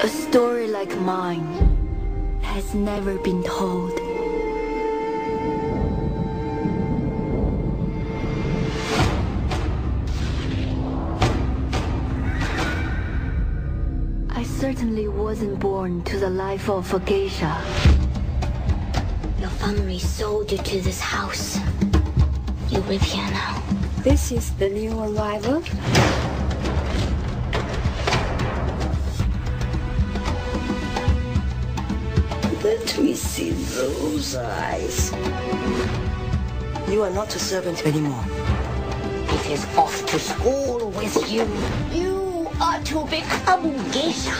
A story like mine has never been told. I certainly wasn't born to the life of a geisha. Your family sold you to this house. You live here now. This is the new arrival. Let me see those eyes. You are not a servant anymore. It is off to school with you. You are to become geisha.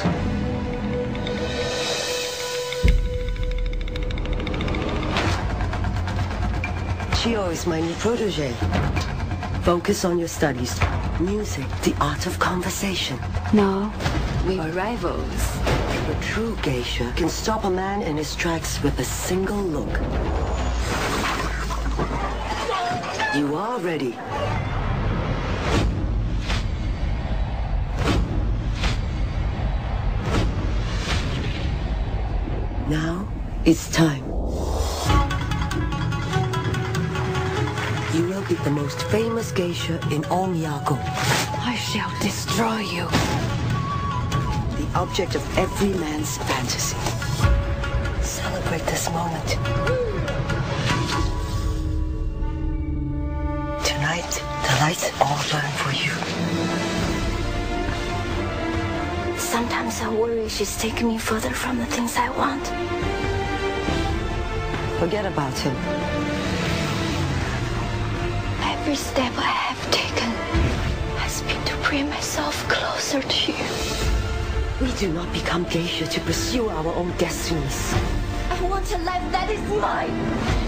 Chio is my new protege. Focus on your studies. Music, the art of conversation. No. We are rivals. A true geisha can stop a man in his tracks with a single look. You are ready. Now it's time. You will be the most famous geisha in all Miyako. I shall destroy you. Object of every man's fantasy. Celebrate this moment. Tonight, the lights all burn for you. Sometimes I worry she's taking me further from the things I want. Forget about him. Every step I have taken has been to bring myself closer to you. We do not become geisha to pursue our own destinies. I want a life that is mine.